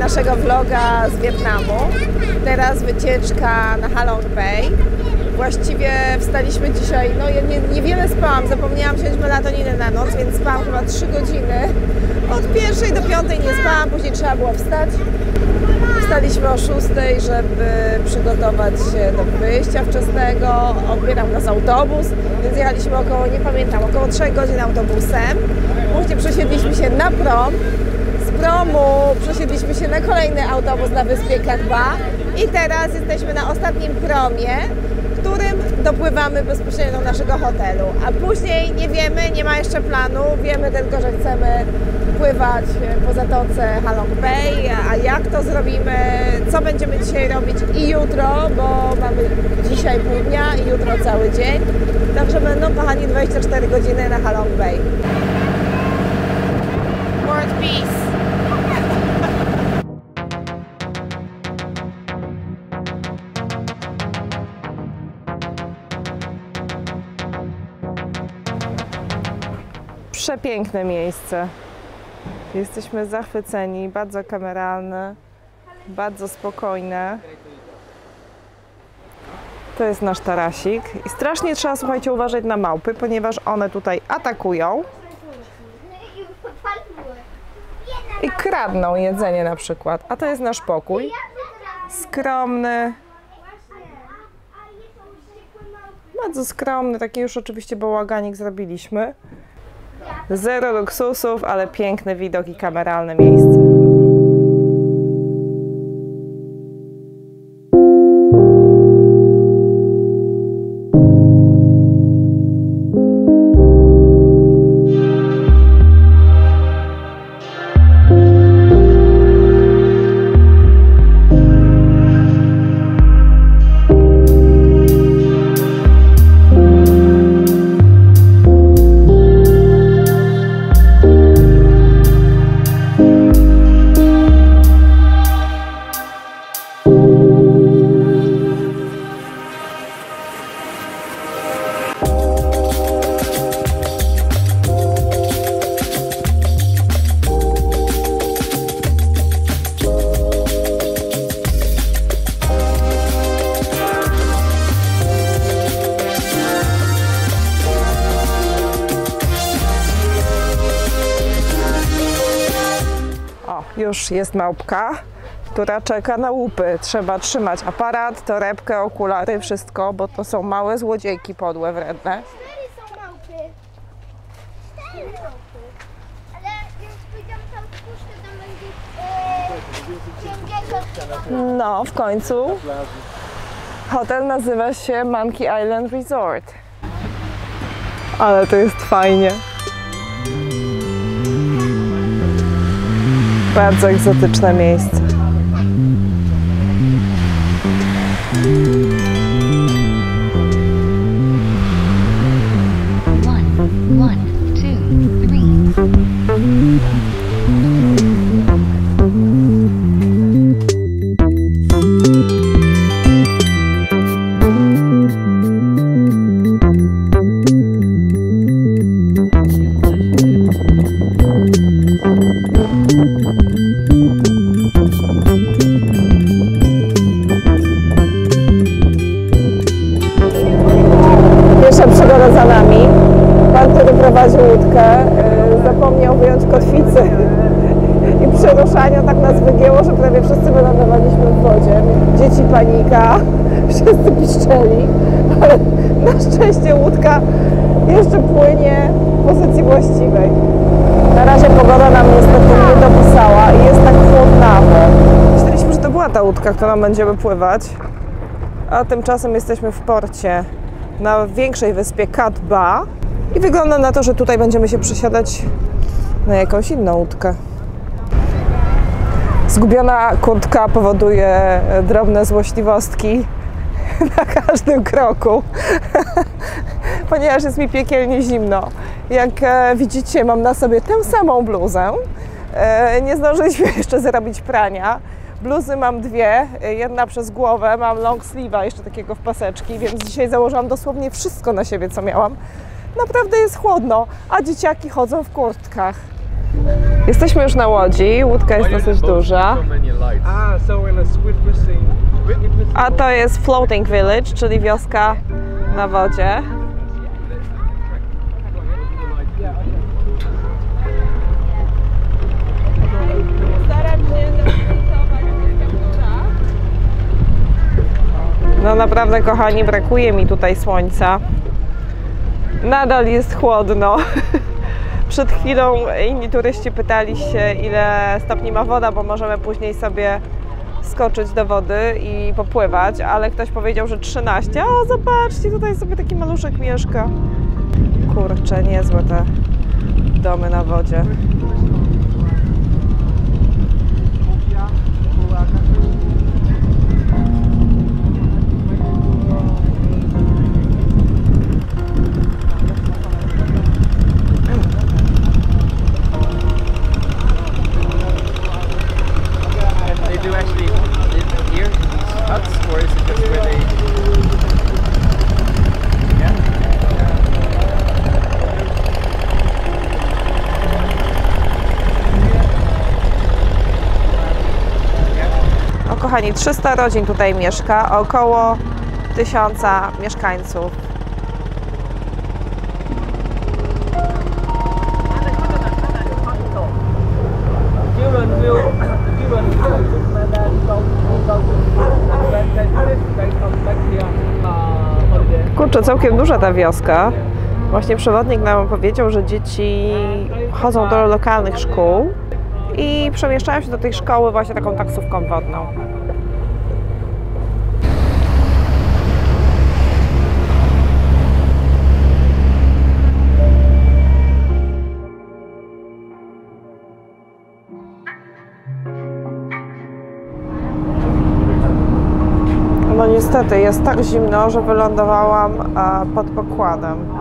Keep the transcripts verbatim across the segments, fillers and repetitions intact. naszego vloga z Wietnamu. Teraz wycieczka na Halong Bay. Właściwie wstaliśmy dzisiaj, no ja nie, niewiele spałam, zapomniałam wziąć melatoniny na noc, więc spałam chyba trzy godziny. Od pierwszej do piątej nie spałam, później trzeba było wstać. Wstaliśmy o szóstej, żeby przygotować się do wyjścia wczesnego. Odbierał nas autobus, więc jechaliśmy około, nie pamiętam, około trzech godzin autobusem. Później przesiedliśmy się na prom. Z promu przesiedliśmy się na kolejny autobus na wyspie Cat Ba. I teraz jesteśmy na ostatnim promie, którym dopływamy bezpośrednio do naszego hotelu. A później nie wiemy, nie ma jeszcze planu, wiemy tylko, że chcemy pływać po zatoce Halong Bay, a jak to zrobimy, co będziemy dzisiaj robić i jutro, bo mamy dzisiaj pół dnia i jutro cały dzień. Także będą, kochani, dwadzieścia cztery godziny na Halong Bay. World peace! Przepiękne miejsce. Jesteśmy zachwyceni, bardzo kameralne, bardzo spokojne. To jest nasz tarasik i strasznie trzeba, słuchajcie, uważać na małpy, ponieważ one tutaj atakują i kradną jedzenie na przykład. A to jest nasz pokój, skromny, bardzo skromny, taki już oczywiście bałaganik zrobiliśmy. Zero luksusów, ale piękny widok i kameralne miejsce. Już jest małpka, która czeka na łupy. Trzeba trzymać aparat, torebkę, okulary, wszystko, bo to są małe złodziejki podłe, wredne. Cztery są małpy. Cztery małpy. Ale jak pójdę tam w puszkę, to będzie yy, No, w końcu. Hotel nazywa się Monkey Island Resort. Ale to jest fajnie. Bardzo egzotyczne miejsce. Zapomniał wyjąć kotwicy i przy ruszaniu tak nas wygięło, że prawie wszyscy wylądowaliśmy w wodzie. Dzieci panika, wszyscy piszczeli, ale na szczęście łódka jeszcze płynie w pozycji właściwej. Na razie pogoda nam niestety nie dopisała i jest tak chłodnawo. Myśleliśmy, że to była ta łódka, którą będziemy pływać, a tymczasem jesteśmy w porcie na większej wyspie Cat Ba. I wygląda na to, że tutaj będziemy się przesiadać na jakąś inną łódkę. Zgubiona kurtka powoduje drobne złośliwostki na każdym kroku, ponieważ jest mi piekielnie zimno. Jak widzicie, mam na sobie tę samą bluzę. Nie zdążyliśmy jeszcze zrobić prania. Bluzy mam dwie, jedna przez głowę, mam long sleeve'a jeszcze takiego w paseczki, więc dzisiaj założyłam dosłownie wszystko na siebie, co miałam. Naprawdę jest chłodno, a dzieciaki chodzą w kurtkach. Jesteśmy już na łodzi, łódka jest dosyć duża. A to jest Floating Village, czyli wioska na wodzie. No naprawdę, kochani, brakuje mi tutaj słońca. Nadal jest chłodno. Przed chwilą inni turyści pytali się, ile stopni ma woda, bo możemy później sobie skoczyć do wody i popływać, ale ktoś powiedział, że trzynaście. O, zobaczcie, tutaj sobie taki maluszek mieszka. Kurczę, niezłe te domy na wodzie. Kochani, trzysta rodzin tutaj mieszka, około tysiąc mieszkańców. Kurczę, całkiem duża ta wioska. Właśnie przewodnik nam powiedział, że dzieci chodzą do lokalnych szkół i przemieszczają się do tej szkoły właśnie taką taksówką wodną. No niestety jest tak zimno, że wylądowałam pod pokładem.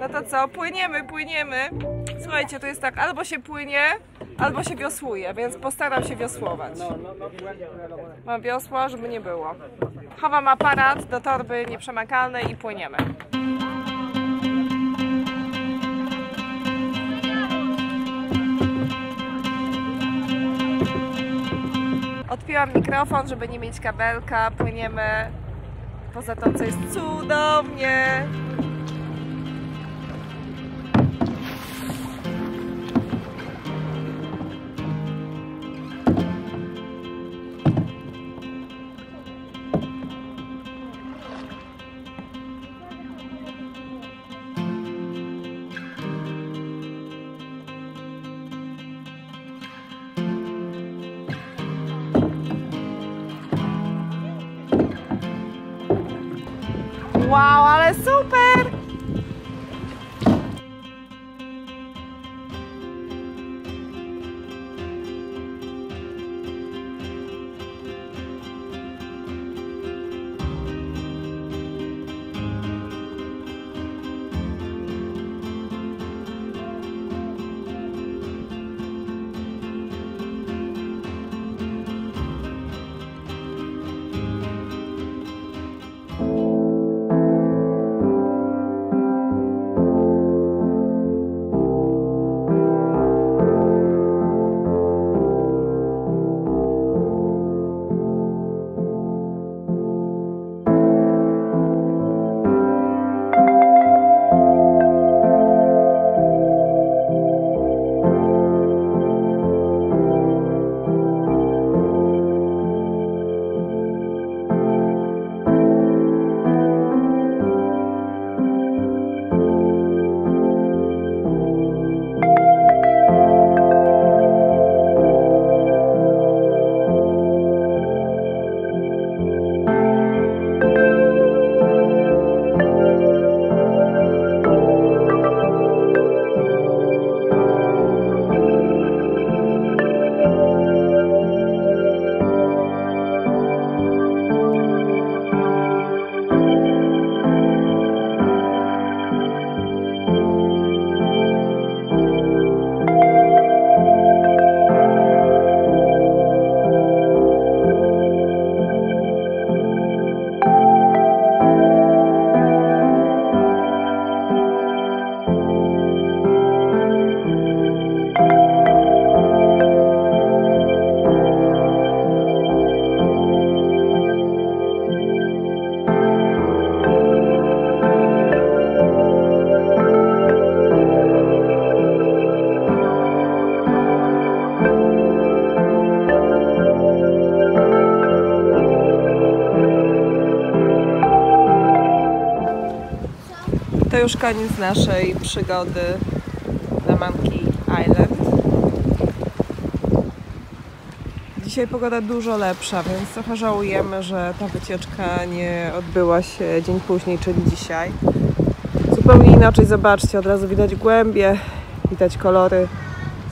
No to co? Płyniemy, płyniemy. Słuchajcie, to jest tak, albo się płynie, albo się wiosłuje, więc postaram się wiosłować. Mam wiosła, żeby nie było. Chowam aparat do torby nieprzemakalnej i płyniemy. Odpiłam mikrofon, żeby nie mieć kabelka, płyniemy poza to, co jest cudownie. Wow, ale super! to już koniec naszej przygody na Monkey Island. Dzisiaj pogoda dużo lepsza, więc trochę żałujemy, że ta wycieczka nie odbyła się dzień później, czyli dzisiaj. Zupełnie inaczej, zobaczcie, od razu widać głębie, widać kolory.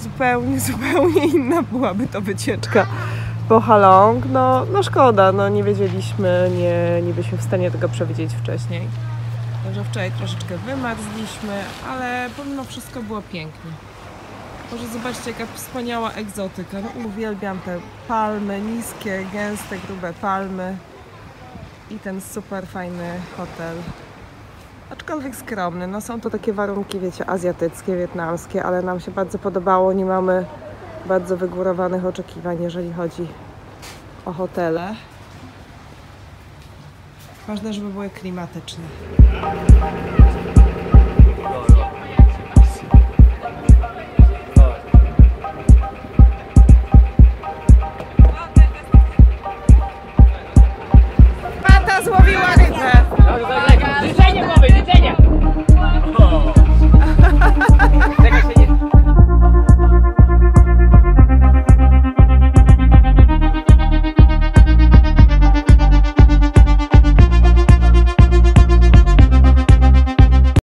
Zupełnie, zupełnie inna byłaby to wycieczka po Halong. No, no szkoda, no nie wiedzieliśmy, nie, nie byliśmy w stanie tego przewidzieć wcześniej. Także wczoraj troszeczkę wymarzliśmy, ale pomimo wszystko było pięknie. Może zobaczcie, jaka wspaniała egzotyka. No, uwielbiam te palmy, niskie, gęste, grube palmy i ten super fajny hotel. Aczkolwiek skromny, no są to takie warunki, wiecie, azjatyckie, wietnamskie, ale nam się bardzo podobało, nie mamy bardzo wygórowanych oczekiwań, jeżeli chodzi o hotele. Ważne, żeby były klimatyczne. Pata złowiła!